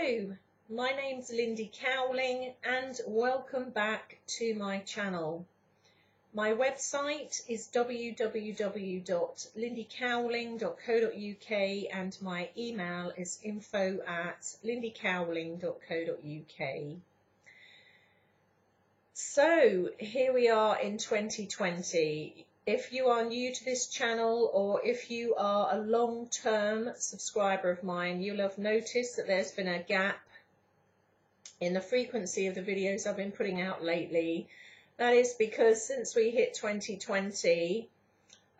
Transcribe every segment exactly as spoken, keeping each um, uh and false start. Hello, my name's Lindy Cowling and welcome back to my channel. My website is w w w dot lindy cowling dot co dot u k and my email is info at lindy cowling dot co dot u k. So here we are in twenty twenty. If you are new to this channel or if you are a long-term subscriber of mine, you'll have noticed that there's been a gap in the frequency of the videos I've been putting out lately. That is because since we hit twenty twenty,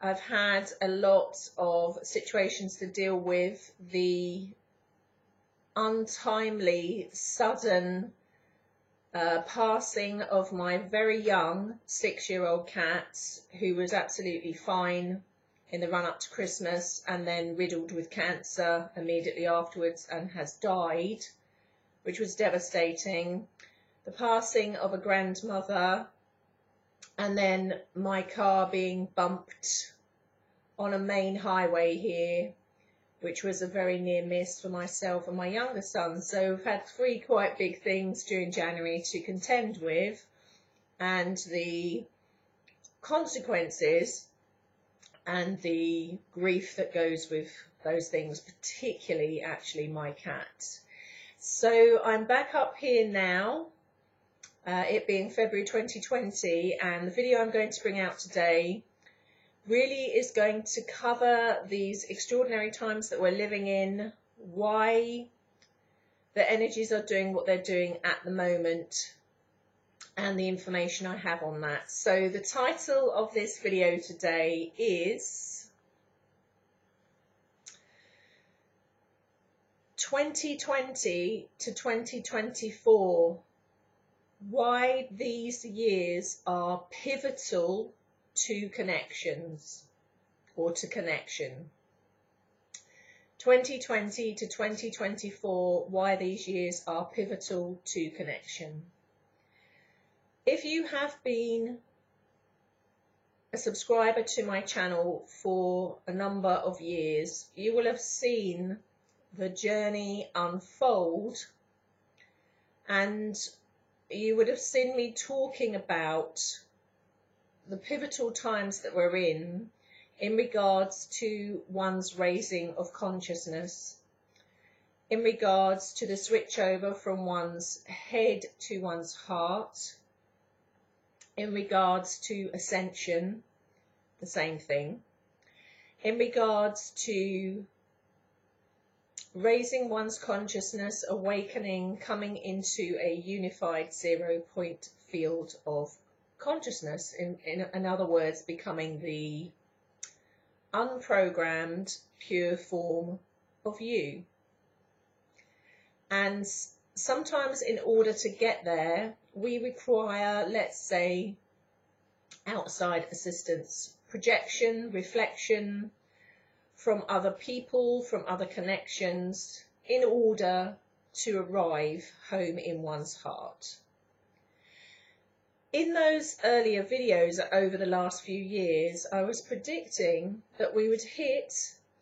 I've had a lot of situations to deal with. The untimely, sudden Uh, passing of my very young six-year-old cat, who was absolutely fine in the run-up to Christmas and then riddled with cancer immediately afterwards and has died, which was devastating. The passing of a grandmother, and then my car being bumped on a main highway here, which was a very near miss for myself and my younger son. So we've had three quite big things during January to contend with, and the consequences and the grief that goes with those things, particularly actually my cat. So I'm back up here now, uh, it being February twenty twenty, and the video I'm going to bring out today really is going to cover these extraordinary times that we're living in, why the energies are doing what they're doing at the moment, and the information I have on that. So the title of this video today is twenty twenty to twenty twenty-four, why these years are pivotal to connections, or to connection. twenty twenty to twenty twenty-four, why these years are pivotal to connection. If you have been a subscriber to my channel for a number of years, you will have seen the journey unfold, and you would have seen me talking about the pivotal times that we're in, in regards to one's raising of consciousness, in regards to the switch over from one's head to one's heart, in regards to ascension, the same thing, in regards to raising one's consciousness, awakening, coming into a unified zero point field of consciousness, in, in, in other words, becoming the unprogrammed, pure form of you. And sometimes in order to get there, we require, let's say, outside assistance, projection, reflection from other people, from other connections, in order to arrive home in one's heart. In those earlier videos over the last few years, I was predicting that we would hit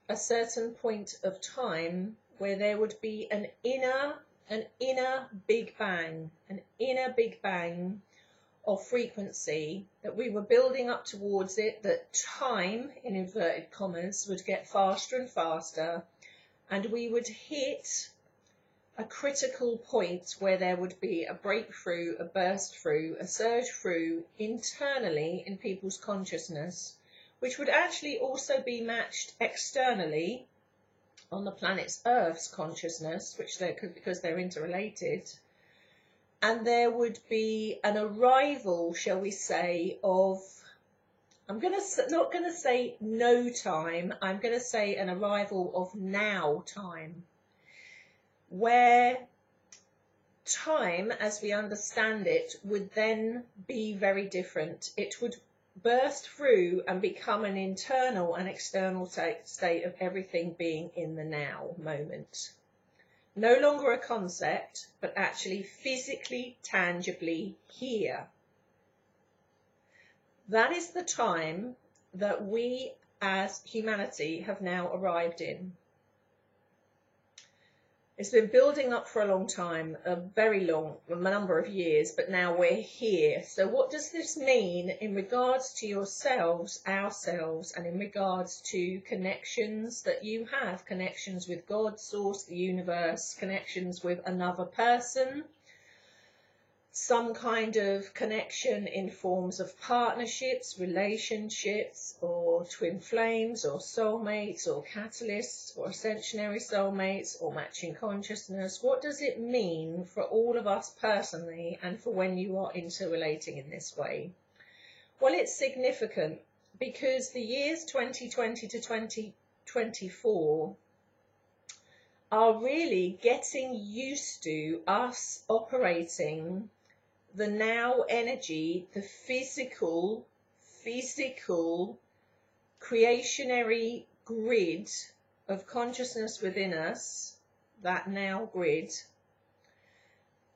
a certain point of time where there would be an inner, an inner big bang, an inner big bang of frequency, that we were building up towards it, that time, in inverted commas, would get faster and faster, and we would hit a critical point where there would be a breakthrough, a burst through, a surge through internally in people's consciousness, which would actually also be matched externally on the planet's Earth's consciousness, which they could, because they're interrelated. And there would be an arrival, shall we say, of, I'm gonna not gonna say no time, I'm gonna say an arrival of now time, where time, as we understand it, would then be very different. It would burst through and become an internal and external state of everything being in the now moment. No longer a concept, but actually physically, tangibly here. That is the time that we as humanity have now arrived in. It's been building up for a long time, a very long a number of years, but now we're here. So what does this mean in regards to yourselves, ourselves, and in regards to connections that you have, connections with God, source, the universe, connections with another person, some kind of connection in forms of partnerships, relationships, or twin flames, or soulmates, or catalysts, or ascensionary soulmates, or matching consciousness? What does it mean for all of us personally, and for when you are interrelating in this way? Well, it's significant because the years twenty twenty to twenty twenty-four are really getting used to us operating the now energy, the physical, physical creationary grid of consciousness within us, that now grid,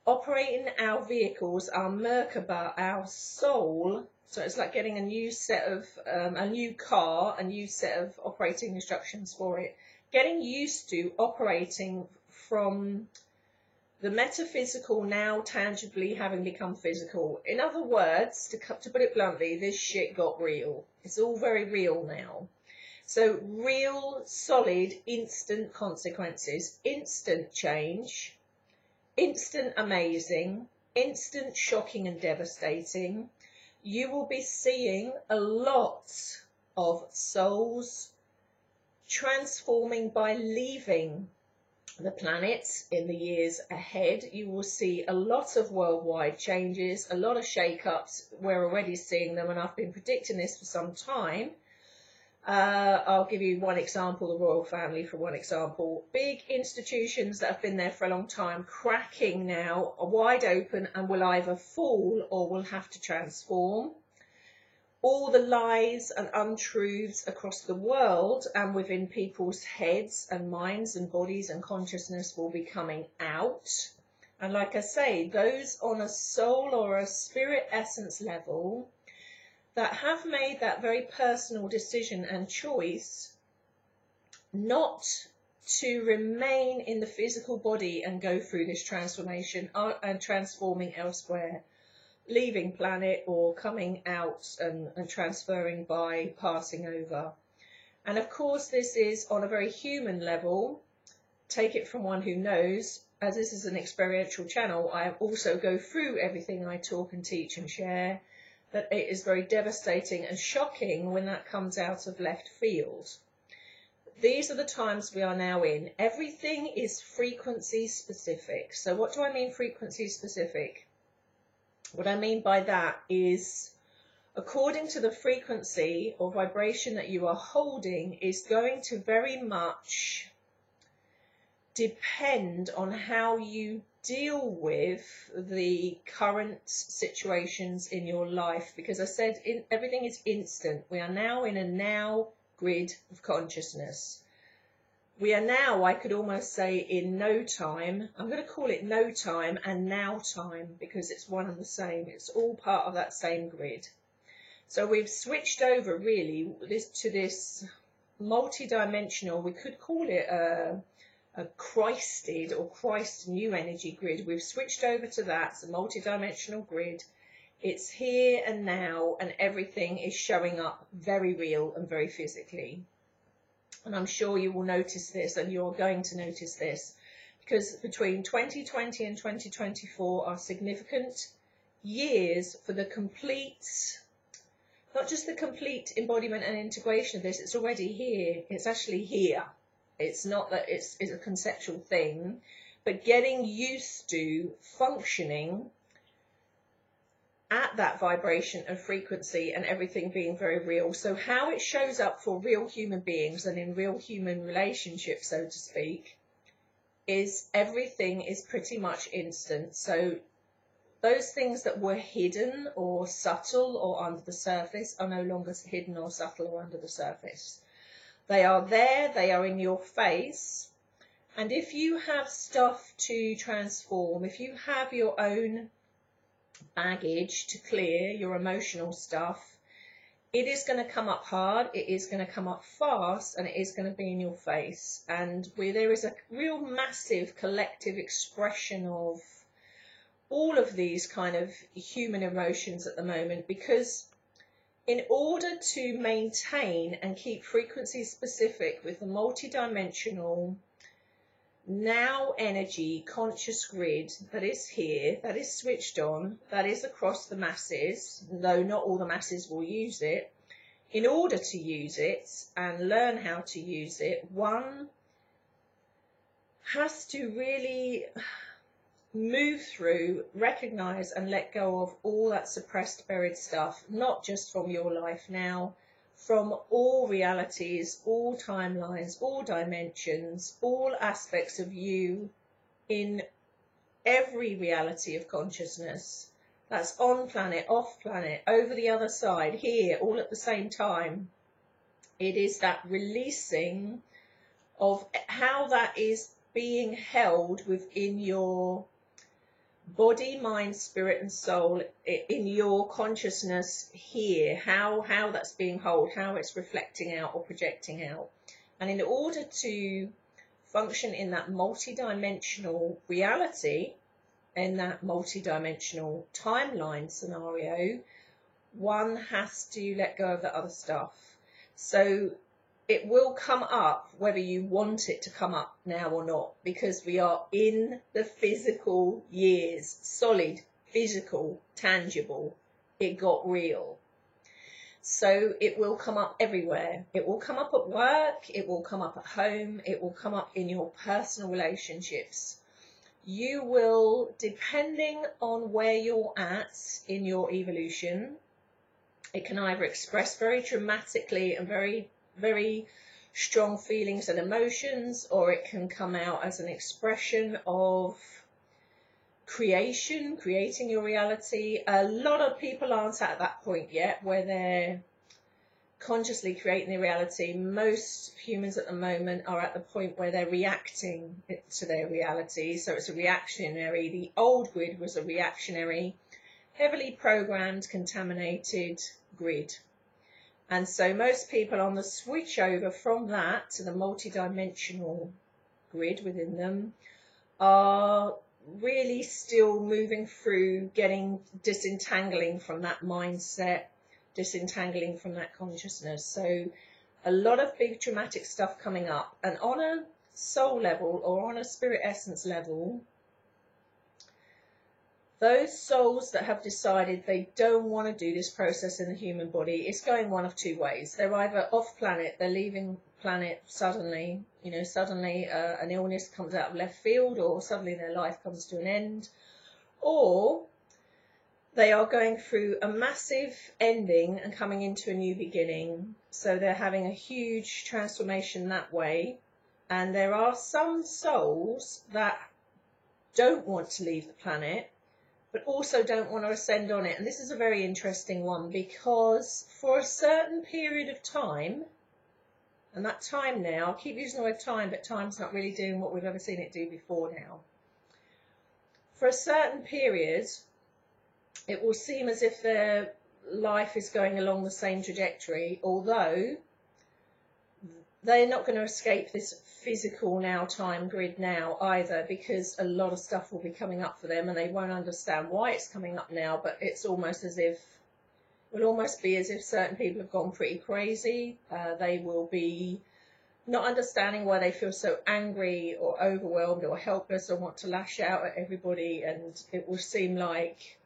operating our vehicles, our Merkaba, our soul. So it's like getting a new set of, um, a new car, a new set of operating instructions for it, getting used to operating from the metaphysical now tangibly having become physical. In other words, to, to put it bluntly, this shit got real. It's all very real now. So real, solid, instant consequences, instant change, instant amazing, instant shocking and devastating. You will be seeing a lot of souls transforming by leaving the planet in the years ahead. You will see a lot of worldwide changes, a lot of shake-ups. We're already seeing them, and I've been predicting this for some time. Uh, I'll give you one example, the royal family for one example. Big institutions that have been there for a long time, cracking now, are wide open and will either fall or will have to transform. All the lies and untruths across the world and within people's heads and minds and bodies and consciousness will be coming out. And like I say, those on a soul or a spirit essence level that have made that very personal decision and choice not to remain in the physical body and go through this transformation and transforming elsewhere, leaving planet or coming out and, and transferring by passing over. And of course, this is on a very human level. Take it from one who knows, as this is an experiential channel, I also go through everything I talk and teach and share, that it is very devastating and shocking when that comes out of left field. These are the times we are now in. Everything is frequency specific. So what do I mean frequency specific? What I mean by that is, according to the frequency or vibration that you are holding, is going to very much depend on how you deal with the current situations in your life. Because I said in, everything is instant. We are now in a now grid of consciousness. We are now, I could almost say, in no time. I'm going to call it no time and now time because it's one and the same. It's all part of that same grid. So we've switched over really this, to this multi-dimensional, we could call it a, a Christed or Christ new energy grid. We've switched over to that. It's a multi-dimensional grid. It's here and now, and everything is showing up very real and very physically. And I'm sure you will notice this, and you're going to notice this, because between twenty twenty and twenty twenty-four are significant years for the complete, not just the complete embodiment and integration of this, it's already here, it's actually here. It's not that it's, it's a conceptual thing, but getting used to functioning at that vibration and frequency and everything being very real. So how it shows up for real human beings and in real human relationships, so to speak, is everything is pretty much instant. So those things that were hidden or subtle or under the surface are no longer hidden or subtle or under the surface. They are there, they are in your face. And if you have stuff to transform, if you have your own baggage to clear, your emotional stuff, it is going to come up hard, it is going to come up fast, and it is going to be in your face. And where there is a real massive collective expression of all of these kind of human emotions at the moment, because in order to maintain and keep frequency specific with the multidimensional now energy conscious grid that is here, that is switched on, that is across the masses, though not all the masses will use it, in order to use it and learn how to use it, one has to really move through, recognize and let go of all that suppressed, buried stuff, not just from your life now, from all realities, all timelines, all dimensions, all aspects of you in every reality of consciousness. That's on planet, off planet, over the other side, here, all at the same time. It is that releasing of how that is being held within your body, mind, spirit and soul, in your consciousness here, how how that's being held, how it's reflecting out or projecting out. And in order to function in that multi-dimensional reality, in that multi-dimensional timeline scenario, one has to let go of the other stuff. So it will come up whether you want it to come up now or not, because we are in the physical years, solid, physical, tangible. It got real. So it will come up everywhere. It will come up at work. It will come up at home. It will come up in your personal relationships. You will, depending on where you're at in your evolution, it can either express very dramatically and very very strong feelings and emotions, or it can come out as an expression of creation, creating your reality. A lot of people aren't at that point yet where they're consciously creating their reality. Most humans at the moment are at the point where they're reacting to their reality. So it's a reactionary. The old grid was a reactionary, heavily programmed, contaminated grid. And so most people on the switch over from that to the multidimensional grid within them are really still moving through, getting disentangling from that mindset, disentangling from that consciousness. So a lot of big dramatic stuff coming up. And on a soul level or on a spirit essence level, those souls that have decided they don't want to do this process in the human body, it's going one of two ways. They're either off planet, they're leaving planet suddenly, you know, suddenly uh, an illness comes out of left field, or suddenly their life comes to an end, or they are going through a massive ending and coming into a new beginning. So they're having a huge transformation that way. And there are some souls that don't want to leave the planet, but also don't want to ascend on it. And this is a very interesting one, because for a certain period of time, and that time now, I keep using the word time, but time's not really doing what we've ever seen it do before now. For a certain period, it will seem as if their life is going along the same trajectory, although they're not going to escape this physical now time grid now either, because a lot of stuff will be coming up for them and they won't understand why it's coming up now, but it's almost as if, it will almost be as if certain people have gone pretty crazy. Uh, they will be not understanding why they feel so angry or overwhelmed or helpless or want to lash out at everybody, and it will seem like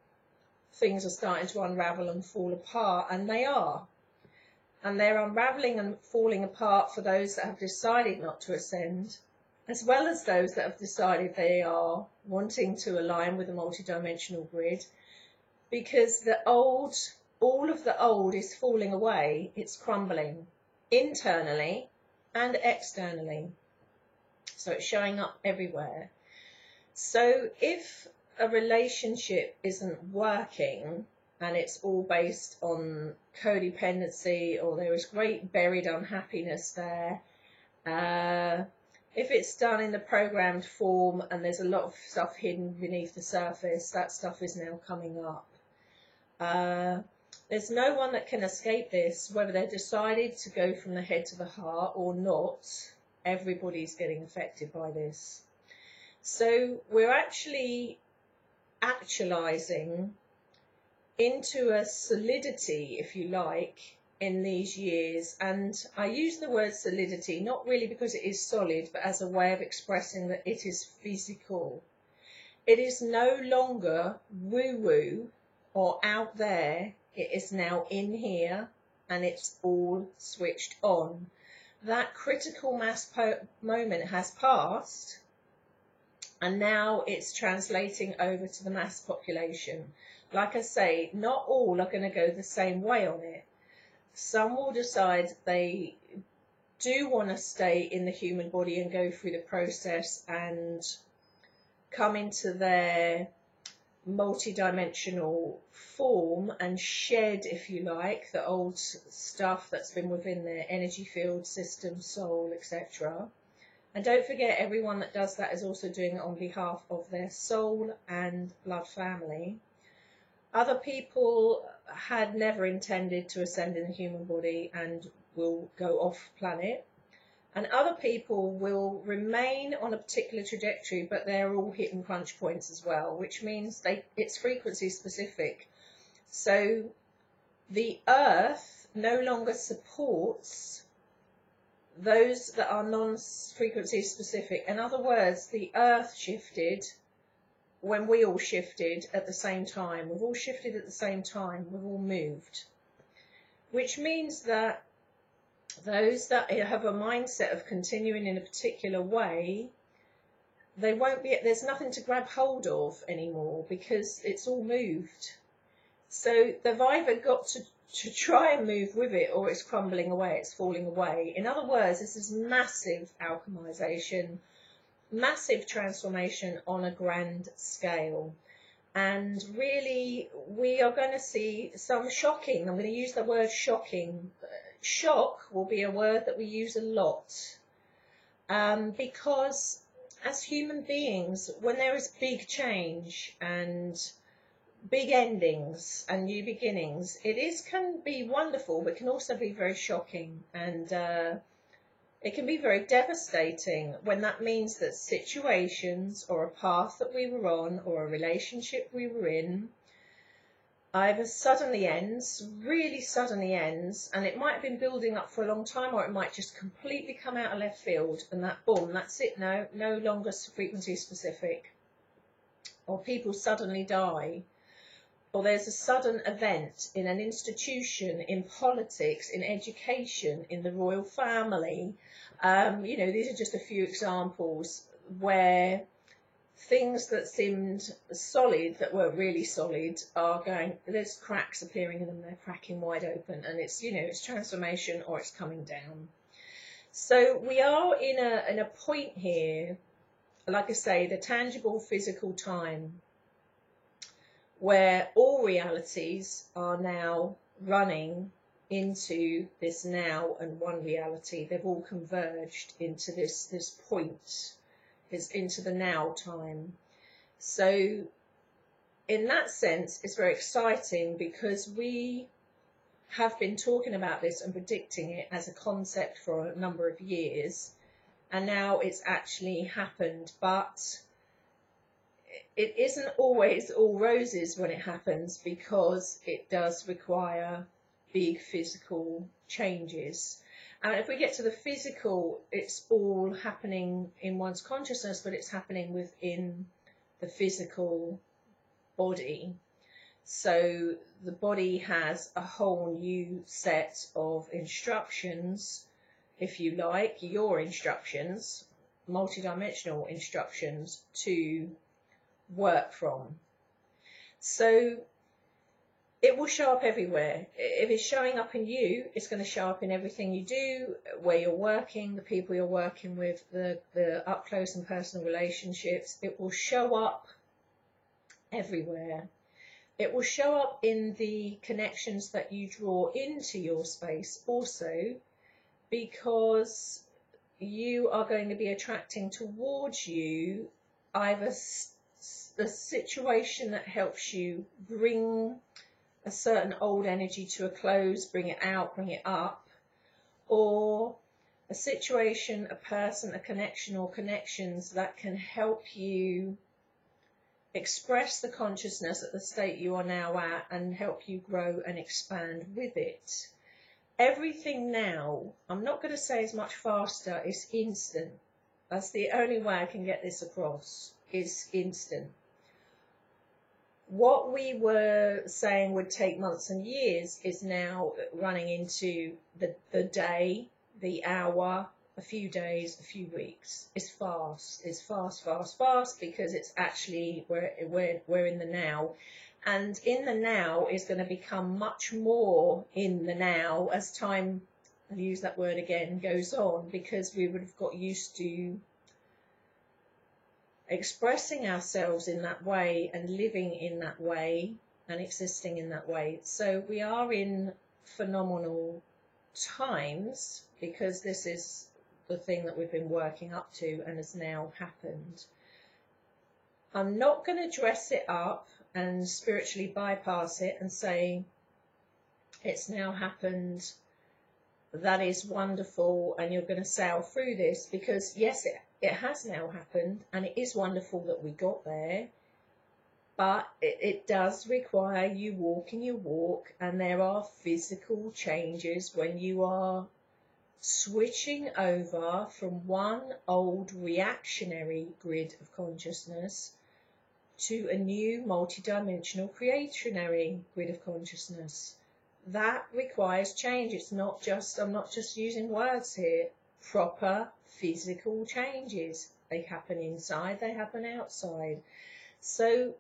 things are starting to unravel and fall apart, and they are. And they're unravelling and falling apart for those that have decided not to ascend, as well as those that have decided they are wanting to align with the multidimensional grid, because the old, all of the old is falling away. It's crumbling internally and externally. So it's showing up everywhere. So if a relationship isn't working, and it's all based on codependency, or there is great buried unhappiness there. Uh, if it's done in the programmed form and there's a lot of stuff hidden beneath the surface, that stuff is now coming up. Uh, There's no one that can escape this, whether they decided to go from the head to the heart or not. Everybody's getting affected by this. So we're actually actualizing into a solidity, if you like, in these years. And I use the word solidity, not really because it is solid, but as a way of expressing that it is physical. It is no longer woo-woo or out there. It is now in here, and it's all switched on. That critical mass po- moment has passed, and now it's translating over to the mass population. Like I say, not all are going to go the same way on it. Some will decide they do want to stay in the human body and go through the process and come into their multidimensional form and shed, if you like, the old stuff that's been within their energy field, system, soul, et cetera. And don't forget, everyone that does that is also doing it on behalf of their soul and blood family. Other people had never intended to ascend in the human body and will go off planet. And other people will remain on a particular trajectory, but they're all hitting crunch points as well, which means they, it's frequency specific. So the Earth no longer supports those that are non-frequency specific. In other words, the Earth shifted when we all shifted at the same time. We've all shifted at the same time. We've all moved, which means that those that have a mindset of continuing in a particular way, they won't be, there's nothing to grab hold of anymore because it's all moved. So they've either got to, to try and move with it, or it's crumbling away, it's falling away. In other words, this is massive alchemization, massive transformation on a grand scale. And really, we are going to see some shocking, I'm going to use the word shocking. Shock will be a word that we use a lot, um, because as human beings, when there is big change and big endings and new beginnings, it is can be wonderful, but can also be very shocking, and uh, it can be very devastating when that means that situations or a path that we were on or a relationship we were in either suddenly ends, really suddenly ends, and it might have been building up for a long time, or it might just completely come out of left field, and that, boom, that's it now, no longer frequency specific. Or people suddenly die, or there's a sudden event in an institution, in politics, in education, in the royal family. Um, you know, these are just a few examples where things that seemed solid, that were really solid, are going, there's cracks appearing in them, they're cracking wide open, and it's, you know, it's transformation or it's coming down. So we are in a, in a point here, like I say, the tangible physical time, where all realities are now running into this now and one reality. They've all converged into this, this point. It's into the now time. So in that sense, it's very exciting because we have been talking about this and predicting it as a concept for a number of years, and now it's actually happened. But it isn't always all roses when it happens, because it does require big physical changes. And if we get to the physical, it's all happening in one's consciousness, but it's happening within the physical body. So the body has a whole new set of instructions, if you like, your instructions, multidimensional instructions to work from. So it will show up everywhere. If it's showing up in you, it's going to show up in everything you do, where you're working, the people you're working with, the, the up-close and personal relationships. It will show up everywhere. It will show up in the connections that you draw into your space also, because you are going to be attracting towards you either the situation that helps you bring a certain old energy to a close, bring it out, bring it up, or a situation, a person, a connection or connections that can help you express the consciousness at the state you are now at and help you grow and expand with it. Everything now, I'm not going to say is much faster, it's instant. That's the only way I can get this across, is instant. What we were saying would take months and years is now running into the, the day, the hour, a few days, a few weeks. It's fast. It's fast, fast, fast, because it's actually, we're, we're, we're in the now. And in the now is going to become much more in the now as time, I'll use that word again, goes on, because we would have got used to expressing ourselves in that way and living in that way and existing in that way. So we are in phenomenal times because this is the thing that we've been working up to and has now happened. I'm not going to dress it up and spiritually bypass it and say it's now happened, that is wonderful, and you're going to sail through this, because yes, it, it has now happened and it is wonderful that we got there, but it, it does require you walking your walk, and there are physical changes when you are switching over from one old reactionary grid of consciousness to a new multidimensional creationary grid of consciousness. That requires change. It's not just, I'm not just using words here, proper physical changes. They happen inside, they happen outside. So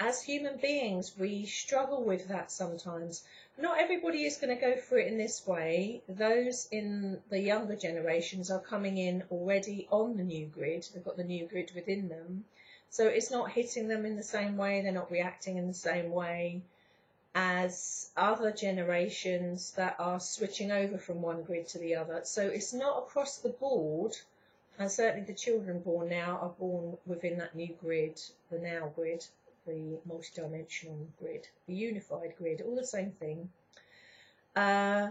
as human beings, we struggle with that sometimes. Not everybody is going to go through it in this way. Those in the younger generations are coming in already on the new grid. They've got the new grid within them. So it's not hitting them in the same way, they're not reacting in the same way as other generations that are switching over from one grid to the other. So it's not across the board, and certainly the children born now are born within that new grid, the now grid, the multidimensional grid, the unified grid, all the same thing. Uh,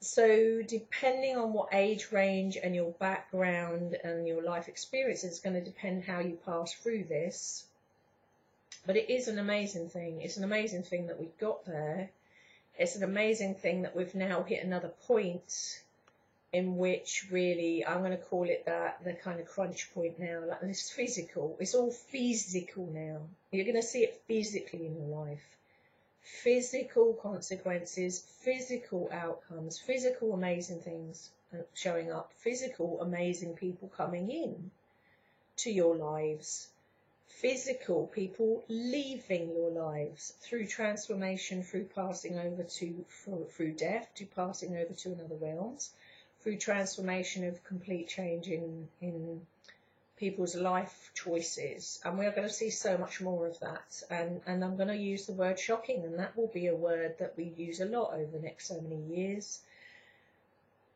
So depending on what age range and your background and your life experience, it's going to depend how you pass through this. But it is an amazing thing. It's an amazing thing that we got there. It's an amazing thing that we've now hit another point in which really, I'm going to call it that, the kind of crunch point now. Like, it's physical. It's all physical now. You're going to see it physically in your life. Physical consequences, physical outcomes, physical amazing things showing up, physical amazing people coming in to your lives, physical people leaving your lives through transformation, through passing over to, through death, to passing over to another realms, through transformation of complete change in, in people's life choices. And we're going to see so much more of that, and and I'm going to use the word shocking, and that will be a word that we use a lot over the next so many years,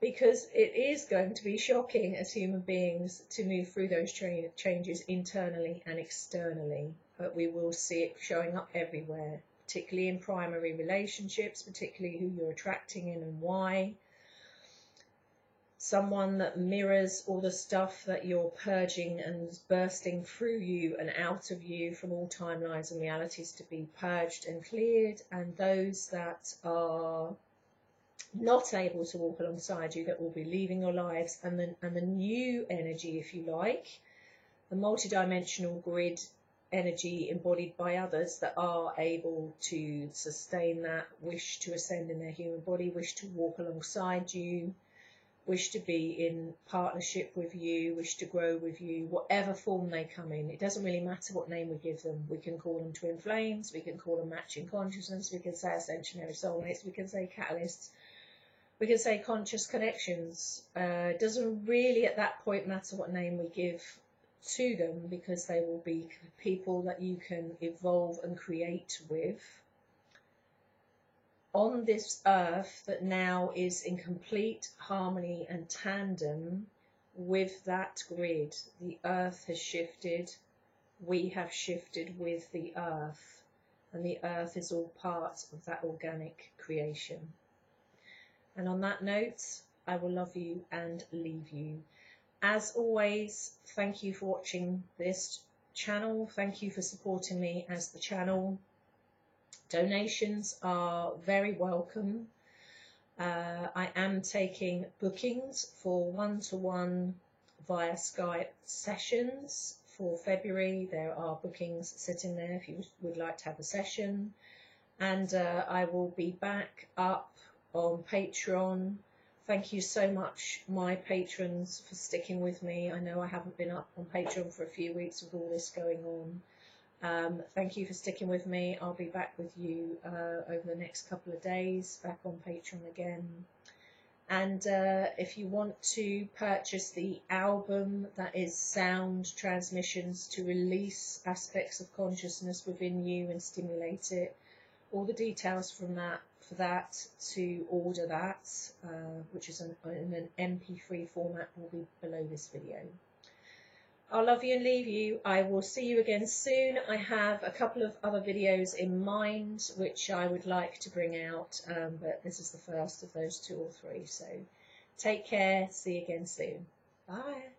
because it is going to be shocking as human beings to move through those tra changes internally and externally. But we will see it showing up everywhere, particularly in primary relationships, particularly who you're attracting in and why. Someone that mirrors all the stuff that you're purging and bursting through you and out of you from all timelines and realities to be purged and cleared, and those that are not able to walk alongside you that will be leaving your lives, and then and the new energy, if you like, the multidimensional grid energy embodied by others that are able to sustain that, wish to ascend in their human body, wish to walk alongside you, wish to be in partnership with you, wish to grow with you, whatever form they come in. It doesn't really matter what name we give them. We can call them twin flames, we can call them matching consciousness, we can say ascensionary soulmates, we can say catalysts, we can say conscious connections. Uh, it doesn't really at that point matter what name we give to them, because they will be people that you can evolve and create with on this earth that now is in complete harmony and tandem with that grid. The earth has shifted, we have shifted with the earth, and the earth is all part of that organic creation. And on that note, I will love you and leave you. As always, thank you for watching this channel. Thank you for supporting me as the channel. Donations are very welcome. Uh, I am taking bookings for one-to-one via Skype sessions for February. There are bookings sitting there if you would like to have a session. And uh, I will be back up on Patreon. Thank you so much, my patrons, for sticking with me. I know I haven't been up on Patreon for a few weeks with all this going on. Um, thank you for sticking with me. I'll be back with you uh, over the next couple of days, back on Patreon again. And uh, if you want to purchase the album that is Sound Transmissions to release aspects of consciousness within you and stimulate it, all the details from that, for that, to order that, uh, which is an, in an M P three format, will be below this video. I'll love you and leave you. I will see you again soon. I have a couple of other videos in mind which I would like to bring out, um, but this is the first of those two or three. So take care. See you again soon. Bye.